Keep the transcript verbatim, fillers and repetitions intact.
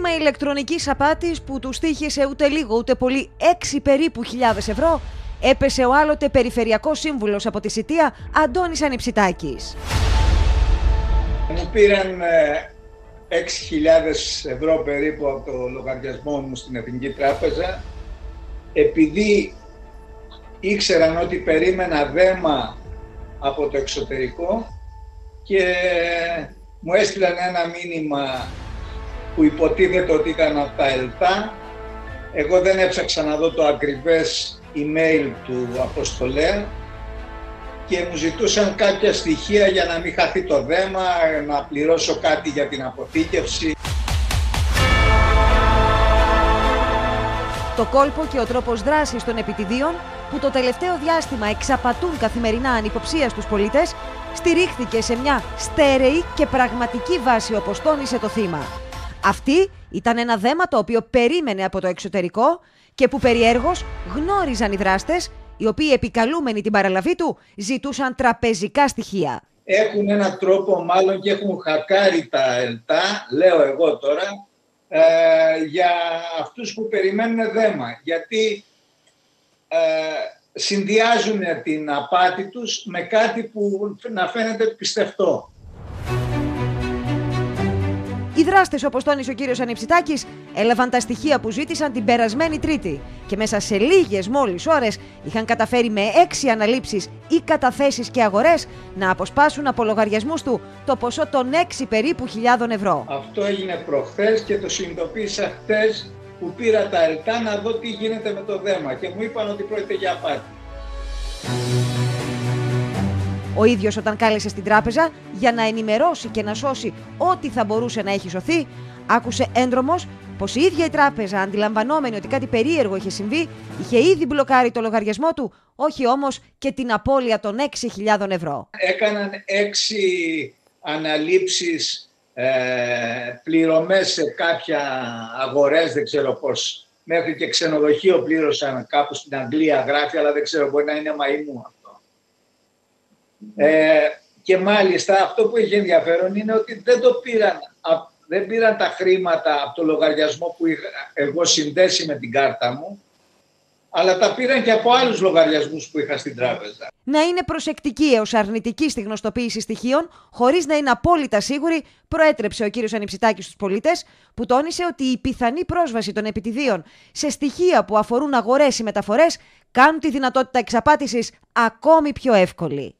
θύμα ηλεκτρονικής απάτης που του στοίχησε ούτε λίγο ούτε πολύ έξι περίπου χιλιάδες ευρώ, έπεσε ο άλλοτε περιφερειακός σύμβουλος από τη Σιτία, Αντώνης Ανιψητάκης. Μου πήραν έξι χιλιάδες ευρώ περίπου από το λογαριασμό μου στην Εθνική Τράπεζα, επειδή ήξεραν ότι περίμενα δέμα από το εξωτερικό και μου έστειλαν ένα μήνυμα που υποτίθεται ότι ήταν από τα ΕΛΤΑ. Εγώ δεν έψαξα να δω το ακριβές email του αποστολέα και μου ζητούσαν κάποια στοιχεία για να μην χαθεί το δέμα, να πληρώσω κάτι για την αποθήκευση. Το κόλπο και ο τρόπος δράσης των επιτηδίων, που το τελευταίο διάστημα εξαπατούν καθημερινά ανυποψία στους πολίτες, στηρίχθηκε σε μια στέρεη και πραγματική βάση, όπως τόνισε το θύμα. Αυτή ήταν ένα δέμα το οποίο περίμενε από το εξωτερικό και που περιέργως γνώριζαν οι δράστες, οι οποίοι επικαλούμενοι την παραλαβή του ζητούσαν τραπεζικά στοιχεία. Έχουν έναν τρόπο μάλλον και έχουν χακάρει τα ΕΛΤΑ, λέω εγώ τώρα, ε, για αυτούς που περιμένουν δέμα. Γιατί ε, συνδυάζουν την απάτη τους με κάτι που να φαίνεται πιστευτό. Οι δράστες, όπως τόνισε ο κύριος Ανιψητάκης, έλαβαν τα στοιχεία που ζήτησαν την περασμένη Τρίτη και μέσα σε λίγες μόλις ώρες είχαν καταφέρει με έξι αναλήψεις ή καταθέσεις και αγορές να αποσπάσουν από λογαριασμούς του το ποσό των έξι περίπου χιλιάδων ευρώ. Αυτό έγινε προχθές και το συνειδητοποίησα χθες που πήρα τα ΕΛΤΑ να δω τι γίνεται με το δέμα και μου είπαν ότι πρόκειται για απάτη. Ο ίδιος, όταν κάλεσε στην τράπεζα για να ενημερώσει και να σώσει ό,τι θα μπορούσε να έχει σωθεί, άκουσε έντρομος πως η ίδια η τράπεζα, αντιλαμβανόμενη ότι κάτι περίεργο είχε συμβεί, είχε ήδη μπλοκάρει το λογαριασμό του, όχι όμως και την απώλεια των έξι χιλιάδων ευρώ. Έκαναν έξι αναλήψεις, ε, πληρωμές σε κάποια αγορές, δεν ξέρω πώς. Μέχρι και ξενοδοχείο πλήρωσαν κάπου στην Αγγλία, γράφει, αλλά δεν ξέρω, μπορεί να είναι μαϊμού. Ε, και μάλιστα αυτό που είχε ενδιαφέρον είναι ότι δεν, το πήραν, δεν πήραν τα χρήματα από το λογαριασμό που είχα εγώ συνδέσει με την κάρτα μου, αλλά τα πήραν και από άλλους λογαριασμούς που είχα στην τράπεζα. Να είναι προσεκτική έως αρνητική στη γνωστοποίηση στοιχείων, χωρίς να είναι απόλυτα σίγουρη, προέτρεψε ο κύριος Ανιψητάκης στους πολίτες, που τόνισε ότι η πιθανή πρόσβαση των επιτηδίων σε στοιχεία που αφορούν αγορές ή μεταφορές κάνουν τη δυνατότητα εξαπάτησης ακόμη πιο εύκολη.